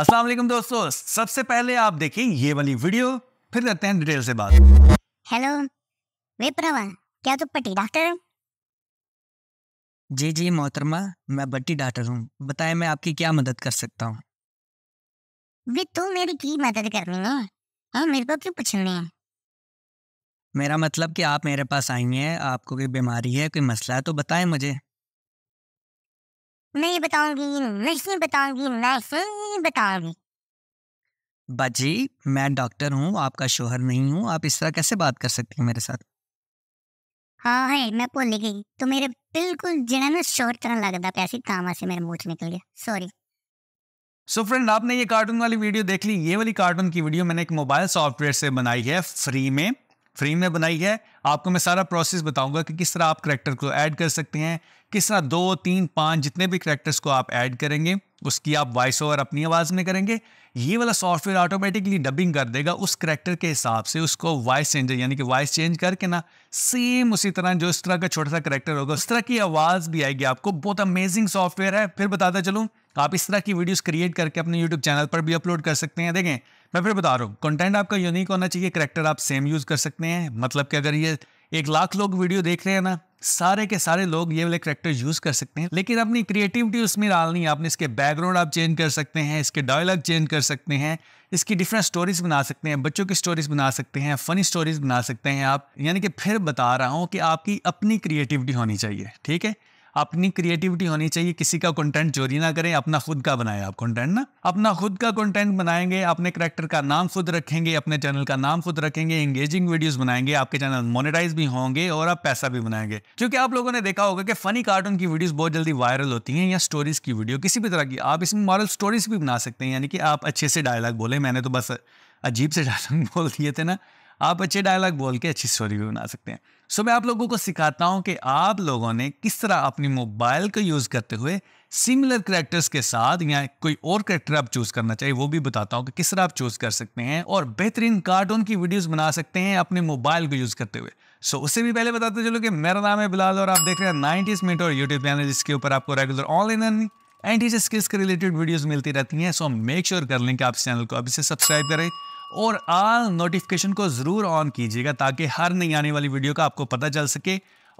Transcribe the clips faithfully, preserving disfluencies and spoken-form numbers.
अस्सलाम वालेकुम दोस्तों, सबसे पहले आप देखें ये वाली वीडियो, फिर करते हैं डिटेल से बात। हेलो वे प्रवान, क्या तुम पट्टी डॉक्टर हो? जी जी मोहतरमा, मैं पट्टी डॉक्टर हूँ। बताएं, मैं आपकी क्या मदद कर सकता हूँ? वे तू मेरी की मदद करनी है, हाँ मेरे को क्यों पूछना है? मेरा मतलब कि आप मेरे पास आई हैं, आपको कोई बीमारी है, कोई मसला है तो बताएं मुझे। नहीं बताऊंगी, नहीं बताऊंगी, नहीं बताऊंगी। बाजी, मैं डॉक्टर हूँ, आपका शोहर नहीं हूँ, आप इस तरह कैसे बात कर सकती हैं मेरे साथ? हाँ है, मैं भूल गई। तो मेरे बिल्कुल जिना ना शोहर तरह लगता पैसे काम से मेरे मुंह से निकल गया, सॉरी। सो फ्रेंड, आपने ये कार्टून वाली वीडियो देख ली। ये वाली कार्टून की वीडियो मैंने एक मोबाइल सॉफ्टवेयर से बनाई है, फ्री में फ्री में बनाई है। आपको मैं सारा प्रोसेस बताऊंगा कि किस तरह आप करैक्टर को ऐड कर सकते हैं, किस तरह दो तीन पाँच जितने भी करैक्टर्स को आप ऐड करेंगे उसकी आप वॉइस ओवर अपनी आवाज़ में करेंगे। ये वाला सॉफ्टवेयर ऑटोमेटिकली डबिंग कर देगा उस करैक्टर के हिसाब से, उसको वॉइस चेंजर यानी कि वॉइस चेंज करके ना सेम उसी तरह जो इस तरह का छोटा सा करैक्टर होगा उस तरह की आवाज़ भी आएगी आपको। बहुत अमेजिंग सॉफ्टवेयर है। फिर बताता चलूँ, आप इस तरह की वीडियोस क्रिएट करके अपने यूट्यूब चैनल पर भी अपलोड कर सकते हैं। देखें, मैं फिर बता रहा हूँ, कंटेंट आपका यूनिक होना चाहिए, करैक्टर आप सेम यूज़ कर सकते हैं। मतलब कि अगर ये एक लाख लोग वीडियो देख रहे हैं ना, सारे के सारे लोग ये वाले करैक्टर यूज़ कर सकते हैं, लेकिन अपनी क्रिएटिविटी उसमें डालनी है आपने। इसके बैकग्राउंड आप चेंज कर सकते हैं, इसके डायलॉग चेंज कर सकते हैं, इसकी डिफरेंट स्टोरीज बना सकते हैं, बच्चों की स्टोरीज बना सकते हैं, फनी स्टोरीज बना सकते हैं आप। यानी कि फिर बता रहा हूँ कि आपकी अपनी क्रिएटिविटी होनी चाहिए, ठीक है, अपनी क्रिएटिविटी होनी चाहिए। किसी का कंटेंट चोरी ना करें, अपना खुद का बनाएं आप कंटेंट ना, अपना खुद का कंटेंट बनाएंगे, अपने करैक्टर का नाम खुद रखेंगे, अपने चैनल का नाम खुद रखेंगे, एंगेजिंग वीडियोस बनाएंगे, आपके चैनल मोनेटाइज भी होंगे और आप पैसा भी बनाएंगे। क्योंकि आप लोगों ने देखा होगा कि फनी कार्टून की वीडियोस बहुत जल्दी वायरल होती हैं, या स्टोरीज की वीडियो किसी भी तरह की। आप इसमें मॉरल स्टोरीज भी बना सकते हैं, यानी कि आप अच्छे से डायलॉग बोले। मैंने तो बस अजीब से डायलॉग बोल दिए थे ना, आप अच्छे डायलॉग बोल के अच्छी स्टोरी भी बना सकते हैं। सो मैं आप लोगों को सिखाता हूं कि आप लोगों ने किस तरह अपने मोबाइल को यूज़ करते हुए सिमिलर करैक्टर्स के साथ या कोई और करैक्टर आप चूज़ करना चाहिए, वो भी बताता हूं कि किस तरह आप चूज़ कर सकते हैं और बेहतरीन कार्टून की वीडियोस बना सकते हैं अपने मोबाइल को यूज़ करते हुए। सो उससे भी पहले बताते चलो कि मेरा नाम है बिलाल और आप देख रहे हैं नाइंटीज़ मेंटोर यूट्यूब चैनल, जिसके ऊपर आपको रेगुलर ऑनलाइन एंटी स्किल्स के रिलेटेड वीडियोज़ मिलती रहती हैं। सो मेक श्योर कर लें कि आप चैनल को अभी से सब्सक्राइब करें और ऑल नोटिफिकेशन को ज़रूर ऑन कीजिएगा, ताकि हर नई आने वाली वीडियो का आपको पता चल सके।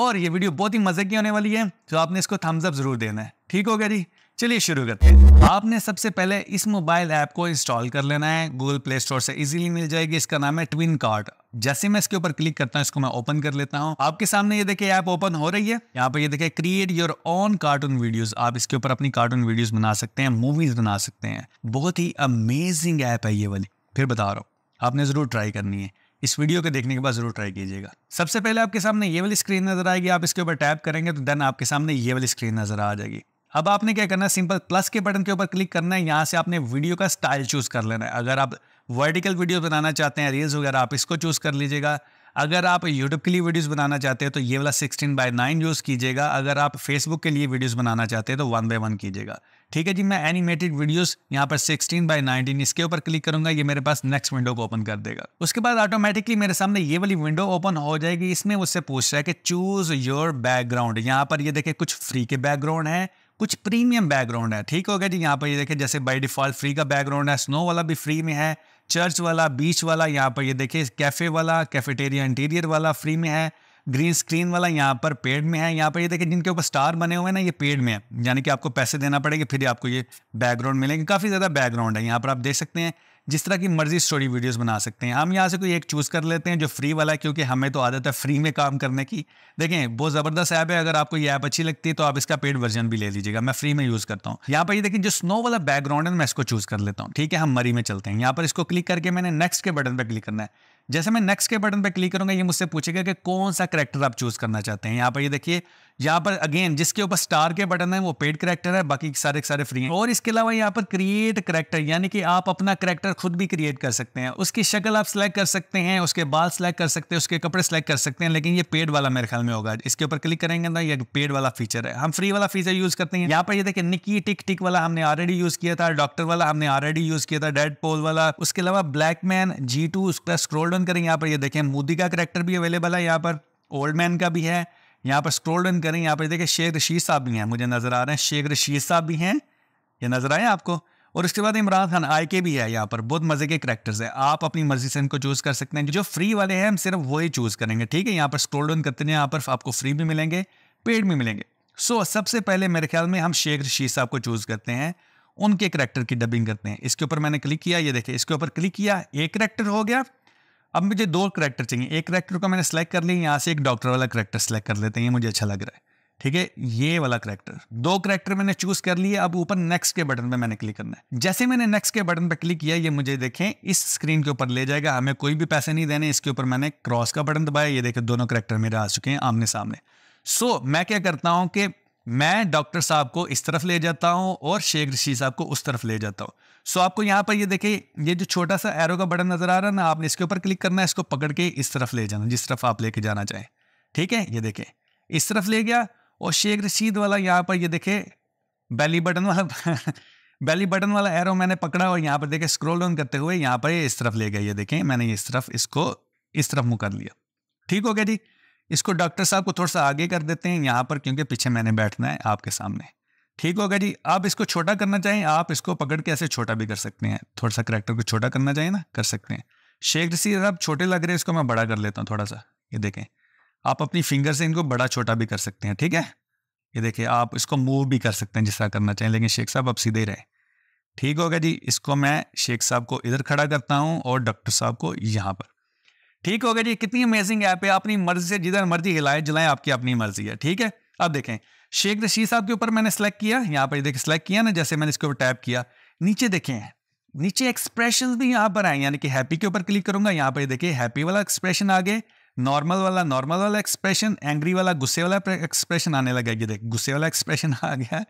और ये वीडियो बहुत ही मज़े की होने वाली है, तो आपने इसको थम्स अप ज़रूर देना है, ठीक हो गया जी। चलिए शुरू करते हैं। आपने सबसे पहले इस मोबाइल ऐप को इंस्टॉल कर लेना है, गूगल प्ले स्टोर से इजीली मिल जाएगी। इसका नाम है ट्विन कार्ट। जैसे मैं इसके ऊपर क्लिक करता हूँ, इसको मैं ओपन कर लेता हूँ। आपके सामने ये देखिए ऐप ओपन हो रही है। यहाँ पर ये देखिए create your own cartoon videos. आप इसके ऊपर अपनी कार्टून वीडियोस बना सकते हैं, मूवीज बना सकते हैं। बहुत ही अमेजिंग ऐप है ये वाली, फिर बता रहा हूँ, आपने ज़रूर ट्राई करनी है। इस वीडियो के देखने के बाद ज़रूर ट्राई कीजिएगा। सबसे पहले आपके सामने ये वाली स्क्रीन नज़र आएगी, आप इसके ऊपर टैप करेंगे तो देन आपके सामने ये वाली स्क्रीन नज़र आ जाएगी। अब आपने क्या करना है, सिंपल प्लस के बटन के ऊपर क्लिक करना है। यहाँ से आपने वीडियो का स्टाइल चूज़ कर लेना है। अगर आप वर्टिकल वीडियो बनाना चाहते हैं, रील्स वगैरह, आप इसको चूज़ कर लीजिएगा। अगर आप यूट्यूब के लिए वीडियोस बनाना चाहते हैं तो ये वाला सिक्सटीन बाय नाइन यूज़ कीजिएगा। अगर आप फेसबुक के लिए वीडियोस बनाना चाहते हैं तो वन बाय वन कीजिएगा, ठीक है जी। मैं एनिमेटेड वीडियोस यहाँ पर सिक्सटीन बाय नाइनटीन इसके ऊपर क्लिक करूँगा, ये मेरे पास नेक्स्ट विंडो को ओपन कर देगा। उसके बाद ऑटोमेटिकली मेरे सामने ये वाली विंडो ओपन हो जाएगी। इसमें मुझसे पूछ रहा है कि चूज़ योर बैकग्राउंड। यहाँ पर ये देखिए कुछ फ्री के बैकग्राउंड है, कुछ प्रीमियम बैकग्राउंड है, ठीक हो गया जी। यहाँ पर ये देखिए जैसे बाय डिफ़ॉल्ट फ्री का बैकग्राउंड है, स्नो वाला भी फ्री में है, चर्च वाला, बीच वाला, यहाँ पर ये देखिए कैफ़े वाला, कैफेटेरिया इंटीरियर वाला फ्री में है, ग्रीन स्क्रीन वाला यहाँ पर पेड में है। यहाँ पर ये देखिए जिनके ऊपर स्टार बने हुए हैं ना, ये पेड में है, यानी कि आपको पैसे देना पड़ेगा फिर आपको ये बैकग्राउंड मिलेंगे। काफ़ी ज़्यादा बैकग्राउंड है यहाँ पर, आप देख सकते हैं। जिस तरह की मर्जी स्टोरी वीडियोस बना सकते हैं। हम यहाँ से कोई एक चूज़ कर लेते हैं जो फ्री वाला है, क्योंकि हमें तो आदत है फ्री में काम करने की। देखें बहुत ज़बरदस्त ऐप है, अगर आपको ये ऐप अच्छी लगती है तो आप इसका पेड वर्जन भी ले लीजिएगा। मैं फ्री में यूज़ करता हूँ। यहाँ पर ये देखिए जो स्नो वाला बैकग्राउंड है मैं इसको चूज़ कर लेता हूँ, ठीक है। हम मरी में चलते हैं, यहाँ पर इसको क्लिक करके मैंने नेक्स्ट के बटन पर क्लिक करना है। जैसे मैं नेक्स्ट के बटन पर क्लिक करूँगा, ये मुझसे पूछेगा कि कौन सा करैक्टर आप चूज़ करना चाहते हैं। यहाँ पर ये देखिए, यहाँ पर अगेन जिसके ऊपर स्टार के बटन है वो पेड करैक्टर है, बाकी सारे सारे फ्री हैं। और इसके अलावा यहाँ पर क्रिएट करैक्टर, यानी कि आप अपना करैक्टर खुद भी क्रिएट कर सकते हैं। उसकी शक्ल आप सिलेक्ट कर सकते हैं, उसके बाल सिलेक्ट कर सकते हैं, उसके कपड़े सिलेक्ट कर सकते हैं, लेकिन ये पेड वाला मेरे ख्याल में होगा। इसके ऊपर क्लिक करेंगे ना, ये पेड वाला फीचर है, हम फ्री वाला फीचर यूज़ करते हैं। यहाँ पर ये देखिए निकी टिक टिक वाला हमने ऑलरेडी यूज़ किया था, डॉक्टर वाला हमने ऑलरेडी यूज़ किया था, डेड पोल वाला, उसके अलावा ब्लैक मैन, जी टू, उस पर स्क्रोल डाउन करें। यहाँ पर ये देखें मोदी का करैक्टर भी अवेलेबल है, यहाँ पर ओल्ड मैन का भी है। यहाँ पर स्क्रॉल डाउन करें, यहाँ पर देखिए शेख रशीद साहब भी हैं, मुझे नज़र आ रहे हैं शेख रशीद साहब भी हैं, ये नज़र आए आपको। और उसके बाद इमरान खान आई के भी है। यहाँ पर बहुत मजे के करैक्टर्स हैं, आप अपनी मर्जी से इनको चूज कर सकते हैं। जो फ्री वाले हैं हम सिर्फ वही चूज करेंगे, ठीक है। यहाँ पर स्क्रॉल डाउन करते हैं, यहाँ पर आपको फ्री भी मिलेंगे, पेड भी मिलेंगे। सो so, सबसे पहले मेरे ख्याल में हम शेख रशीद साहब को चूज करते हैं, उनके करैक्टर की डबिंग करते हैं। इसके ऊपर मैंने क्लिक किया, ये देखें इसके ऊपर क्लिक किया, एक करैक्टर हो गया। अब मुझे दो करैक्टर चाहिए, एक करैक्टर को मैंने सेलेक्ट कर लिया, यहाँ से एक डॉक्टर वाला करैक्टर सेलेक्ट कर लेते हैं, मुझे अच्छा लग रहा है, ठीक है। ये वाला करैक्टर, दो करैक्टर मैंने चूज कर लिए। अब ऊपर नेक्स्ट के बटन पे मैंने क्लिक करना है। जैसे मैंने नेक्स्ट के बटन पे क्लिक किया, ये मुझे देखें इस स्क्रीन के ऊपर ले जाएगा, हमें कोई भी पैसे नहीं देने। इसके ऊपर मैंने क्रॉस का बटन दबाया, ये देखें दोनों करैक्टर मेरे आ चुके हैं आमने सामने। सो so, मैं क्या करता हूँ कि मैं डॉक्टर साहब को इस तरफ ले जाता हूँ और शेख रशीद साहब को उस तरफ ले जाता हूँ। सो so, आपको यहाँ पर ये देखें ये जो छोटा सा एरो का बटन नजर आ रहा है ना, आपने इसके ऊपर क्लिक करना है, इसको पकड़ के इस तरफ ले जाना जिस तरफ आप लेके जाना चाहें, ठीक है। ये देखें इस तरफ ले गया। और शेख रशीद वाला यहाँ पर ये देखे बेली बटन वाला बेली बटन वाला एरो मैंने पकड़ा और यहाँ पर देखे स्क्रॉल डाउन करते हुए यहाँ पर ये इस तरफ ले गया। ये देखें मैंने इस तरफ इसको इस तरफ मुकर लिया, ठीक हो गया जी। इसको डॉक्टर साहब को थोड़ा सा आगे कर देते हैं यहाँ पर, क्योंकि पीछे मैंने बैठना है आपके सामने, ठीक होगा जी। आप इसको छोटा करना चाहें, आप इसको पकड़ के ऐसे छोटा भी कर सकते हैं, थोड़ा सा करैक्टर को छोटा करना चाहिए ना, कर सकते हैं। शेख रशीद साहब छोटे लग रहे हैं, इसको मैं बड़ा कर लेता हूँ थोड़ा सा। ये देखें आप अपनी फिंगर से इनको बड़ा छोटा भी कर सकते हैं, ठीक है। ये देखिए आप इसको मूव भी कर सकते हैं जिस तरह करना चाहें, लेकिन शेख साहब आप सीधे रहे, ठीक होगा जी। इसको मैं शेख साहब को इधर खड़ा करता हूँ और डॉक्टर साहब को यहाँ पर, ठीक होगा जी। कितनी अमेजिंग ऐप है, अपनी मर्जी से जिधर मर्जी हिलाए जलाएं, आपकी अपनी मर्जी है, ठीक है। अब देखें शेख रशीद साहब के ऊपर मैंने सेलेक्ट किया, यहाँ पर देखिए सेलेक्ट किया ना, जैसे मैंने इसके ऊपर टैप किया, नीचे देखें नीचे एक्सप्रेशन भी यहाँ पर आए, यानी कि हैप्पी के ऊपर क्लिक करूंगा, यहाँ पर देखिए हैप्पी वाला एक्सप्रेशन आगे, नॉर्मल वाला नॉर्मल वाला एक्सप्रेशन, एंग्री वाला गुस्से वाला एक्सप्रेशन आने लगा। ये देख गुस्से वाला एक्सप्रेशन आ गया,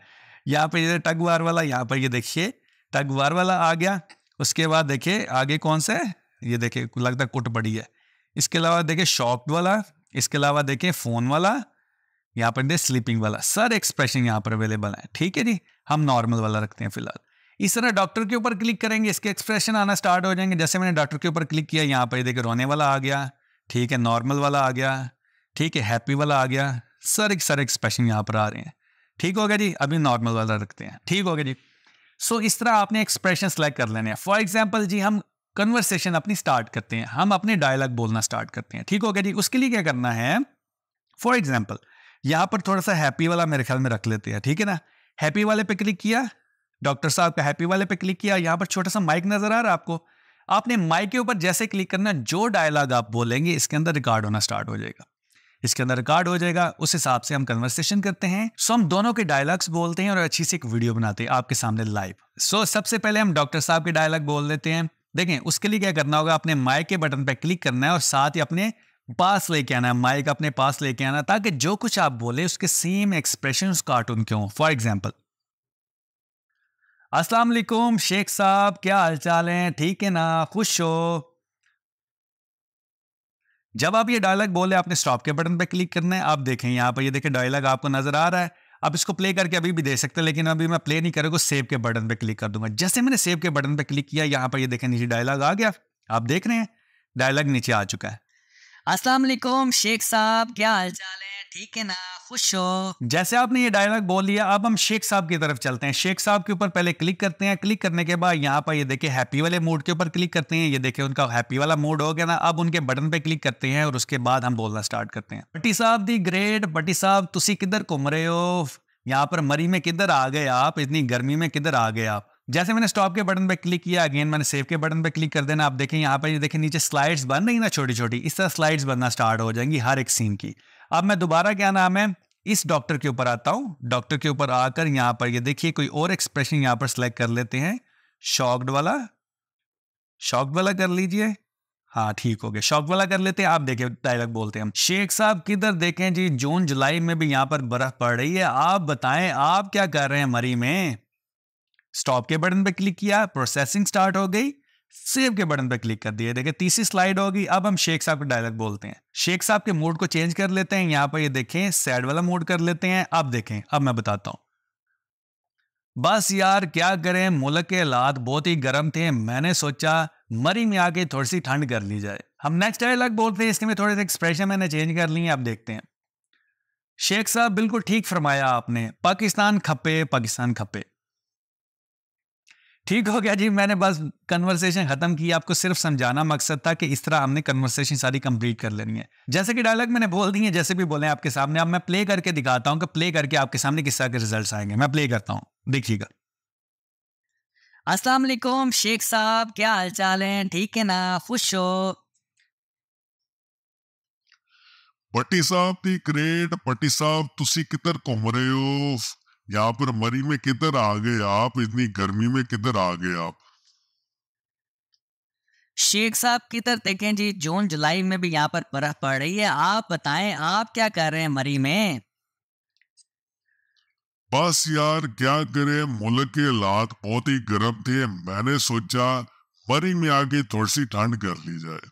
यहाँ पर ये टग वार वाला, यहाँ पर ये देखिए टग वार वाला आ गया। उसके बाद देखिए आगे कौन सा है, ये देखिए लगता कुट पड़ी है। इसके अलावा देखिए शॉक्ड वाला, इसके अलावा देखिए फ़ोन वाला, यहाँ पर देखिए स्लीपिंग वाला, सर एक्सप्रेशन यहाँ पर अवेलेबल है, ठीक है जी। हम नॉर्मल वाला रखते हैं फिलहाल। इस तरह डॉक्टर के ऊपर क्लिक करेंगे, इसके एक्सप्रेशन आना स्टार्ट हो जाएंगे। जैसे मैंने डॉक्टर के ऊपर क्लिक किया, यहाँ पर देखिए रोने वाला आ गया, ठीक है, नॉर्मल वाला आ गया, ठीक है, हैप्पी वाला आ गया, सर एक सर एक्सप्रेशन यहाँ पर आ रहे हैं, ठीक हो गया जी। अभी नॉर्मल वाला रखते हैं, ठीक हो गया जी। सो इस तरह आपने एक्सप्रेशन सेलेक्ट कर लेने हैं। फॉर एग्जाम्पल जी हम कन्वर्सेशन अपनी स्टार्ट करते हैं, हम अपने डायलॉग बोलना स्टार्ट करते हैं, ठीक हो गया जी। उसके लिए क्या करना है, फॉर एग्जाम्पल यहाँ पर थोड़ा सा हैप्पी वाला मेरे ख्याल में रख लेते हैं, ठीक है ना। हैप्पी वाले पे क्लिक किया, डॉक्टर साहब का हैप्पी वाले पे क्लिक किया, यहाँ पर छोटा सा माइक नजर आ रहा है आपको, आपने माइक के ऊपर जैसे क्लिक करना, जो डायलॉग आप बोलेंगे इसके अंदर रिकॉर्ड होना स्टार्ट हो जाएगा, इसके अंदर रिकॉर्ड हो जाएगा। उस हिसाब से हम कन्वर्सेशन करते हैं। सो हम दोनों के डायलॉग्स बोलते हैं और अच्छी सी एक वीडियो बनाते हैं आपके सामने लाइव। सो सबसे पहले हम डॉक्टर साहब के डायलॉग बोल लेते हैं। देखें उसके लिए क्या करना होगा, अपने माइक के बटन पर क्लिक करना है और साथ ही अपने पास लेके आना है, माइक अपने पास लेके आना, ताकि जो कुछ आप बोले उसके सेम एक्सप्रेशन उस कार्टून के हों। फॉर एग्जांपल अस्सलाम वालेकुम शेख साहब, क्या हालचाल है, ठीक है ना, खुश हो। जब आप ये डायलॉग बोले आपने स्टॉप के बटन पर क्लिक करना है। आप देखें यहाँ पर ये देखें डायलॉग आपको नजर आ रहा है। आप इसको प्ले करके अभी भी दे सकते हैं, लेकिन अभी मैं प्ले नहीं करूँगा, सेव के बटन पे क्लिक कर दूंगा। जैसे मैंने सेव के बटन पे क्लिक किया, यहाँ पर ये देखें नीचे डायलॉग आ गया, आप देख रहे हैं डायलॉग नीचे आ चुका है। अस्सलाम वालेकुम शेख साहब, क्या हालचाल है, ठीक है ना, खुश हो। जैसे आपने ये डायलॉग बोल लिया, अब हम शेख साहब की तरफ चलते हैं। शेख साहब के ऊपर पहले क्लिक करते हैं, क्लिक करने के बाद यहाँ पर ये देखे हैप्पी वाले मोड के ऊपर क्लिक करते हैं। ये देखे उनका हैप्पी वाला मोड हो गया ना। अब उनके बटन पे क्लिक करते हैं और उसके बाद हम बोलना स्टार्ट करते हैं। भट्टी साहब दी ग्रेट, भट्टी साहब तुसी किधर घूम रहे हो, यहाँ पर मरी में किधर आ गए आप, इतनी गर्मी में किधर आ गए आप। जैसे मैंने स्टॉप के बटन पे क्लिक किया, अगेन मैंने सेव के बटन पे क्लिक कर देना। आप देखें यहाँ पर ये देखें नीचे स्लाइड्स बन रही ना छोटी छोटी, इस तरह स्लाइड्स बनना स्टार्ट हो जाएंगी हर एक सीन की। अब मैं दोबारा क्या नाम है इस डॉक्टर के ऊपर आता हूँ। डॉक्टर के ऊपर आकर यहाँ पर ये देखिए कोई और एक्सप्रेशन यहाँ पर सेलेक्ट कर लेते हैं। शॉक्ड वाला शॉक्ड वाला कर लीजिए, हाँ ठीक हो गया, शॉक्ड वाला कर लेते हैं। आप देखिए डायलॉग बोलते हैं हम, शेख साहब किधर देखें जी, जून जुलाई में भी यहाँ पर बर्फ पड़ रही है, आप बताएं आप क्या कर रहे हैं मरी में। स्टॉप के बटन पर क्लिक किया, प्रोसेसिंग स्टार्ट हो गई, सेव के बटन पर क्लिक कर दिया, देखिए तीसरी स्लाइड होगी। अब हम शेख साहब के डायलॉग बोलते हैं, शेख साहब के मोड को चेंज कर लेते हैं। यहाँ पर ये देखें सैड वाला मोड कर लेते हैं। अब देखें अब मैं बताता हूँ, बस यार क्या करें, मुल्क के हालात बहुत ही गर्म थे, मैंने सोचा मरी में आके थोड़ी सी ठंड कर ली जाए। हम नेक्स्ट डायलॉग बोलते हैं, इसमें थोड़े से एक्सप्रेशन मैंने चेंज कर लिए हैं। आप देखते हैं शेख साहब बिल्कुल ठीक फरमाया आपने, पाकिस्तान खपे पाकिस्तान खपे, ठीक हो गया जी, मैंने बस कन्वर्सेशन खत्म की, आपको सिर्फ समझाना मकसद था कि इस तरह हमने कन्वर्सेशन सारी कंप्लीट कर लेनी है। जैसे कि डायलॉग मैंने बोल दिए, जैसे भी बोले आपके सामने। अब मैं प्ले करके दिखाता हूँ कि प्ले करके आपके सामने किस तरह के रिजल्ट्स आएंगे। मैं प्ले करता हूँ, देखिएगा। अस्सलाम वालेकुम शेख साहब, क्या हाल चाल है? ठीक है ना, खुश हो? पट्टी साहब दी ग्रेट। पट्टी साहब तुसी किधर घूम रहे हो? यहाँ पर मरी में किधर आ गए आप? इतनी गर्मी में किधर आ गए आप? शेख साहब किधर देखें जी, जून जुलाई में भी यहाँ पर बर्फ पड़ रही है। आप बताएं, आप क्या कर रहे हैं मरी में? बस यार क्या करे, मुल्क के हालात बहुत ही गर्म थे, मैंने सोचा मरी में आके थोड़ी सी ठंड कर ली जाए।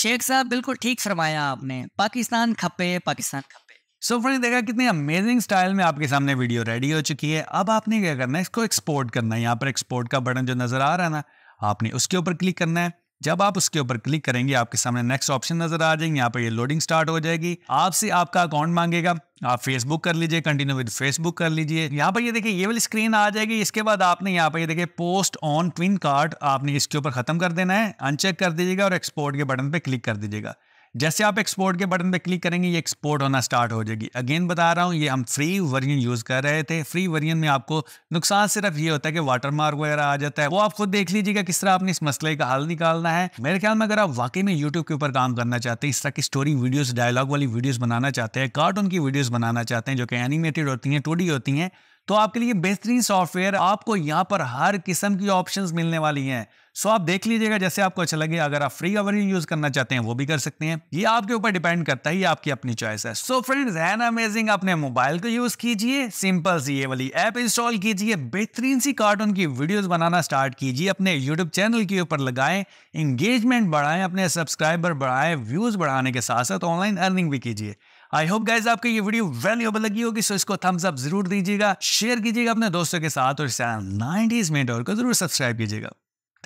शेख साहब बिल्कुल ठीक फरमाया आपने, पाकिस्तान खपे, पाकिस्तान खपे। सो so, फ्रेंड देखा कितने अमेजिंग स्टाइल में आपके सामने वीडियो रेडी हो चुकी है। अब आपने क्या करना है, इसको एक्सपोर्ट करना है। यहाँ पर एक्सपोर्ट का बटन जो नज़र आ रहा है ना, आपने उसके ऊपर क्लिक करना है। जब आप उसके ऊपर क्लिक करेंगे आपके सामने नेक्स्ट ऑप्शन नजर आ जाएंगे। यहाँ पर ये लोडिंग स्टार्ट हो जाएगी, आपसे आपका अकाउंट मांगेगा। आप फेसबुक कर लीजिए, कंटिन्यू विद फेसबुक कर लीजिए। यहाँ पर ये देखिए ये वाली स्क्रीन आ जाएगी। इसके बाद आपने यहाँ पर ये देखिए पोस्ट ऑन ट्विन कार्ट, आपने इसके ऊपर खत्म कर देना है, अनचेक कर दीजिएगा और एक्सपोर्ट के बटन पर क्लिक कर दीजिएगा। जैसे आप एक्सपोर्ट के बटन पे क्लिक करेंगे ये एक्सपोर्ट होना स्टार्ट हो जाएगी। अगेन बता रहा हूँ, ये हम फ्री वर्जन यूज़ कर रहे थे। फ्री वर्जन में आपको नुकसान सिर्फ ये होता है कि वाटरमार्क वगैरह आ जाता है, वो आप खुद देख लीजिएगा किस तरह आपने इस मसले का हल निकालना है। मेरे ख्याल में अगर आप वाकई में यूट्यूब के ऊपर काम करना चाहते हैं, इस तरह की स्टोरी वीडियोज़, डायलॉग वाली वीडियोज़ बनाना चाहते हैं, कार्टून की वीडियोज़ बनाना चाहते हैं जो कि एनिमेटेड होती हैं, टू डी होती हैं, तो आपके लिए बेहतरीन सॉफ्टवेयर। आपको यहाँ पर हर किस्म की ऑप्शंस मिलने वाली हैं। सो आप देख लीजिएगा जैसे आपको अच्छा लगे। अगर आप फ्री वर्जन यूज करना चाहते हैं वो भी कर सकते हैं, ये आपके ऊपर डिपेंड करता है, ये आपकी अपनी चॉइस है। सो फ्रेंड्स एन अमेजिंग, अपने मोबाइल को यूज कीजिए, सिंपल सी ये वाली ऐप इंस्टॉल कीजिए, बेहतरीन सी कार्टून की वीडियोज बनाना स्टार्ट कीजिए, अपने यूट्यूब चैनल के ऊपर लगाएं, इंगेजमेंट बढ़ाएं, अपने सब्सक्राइबर बढ़ाएं, व्यूज बढ़ाने के साथ साथ ऑनलाइन अर्निंग भी कीजिए। आई होप गाइज आपको ये वीडियो वैल्यूएबल लगी होगी, सो इसको थम्स अप जरूर दीजिएगा, शेयर कीजिएगा अपने दोस्तों के साथ और चैनल नाइंटीज़ मेंटोर को जरूर सब्सक्राइब कीजिएगा।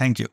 Thank you.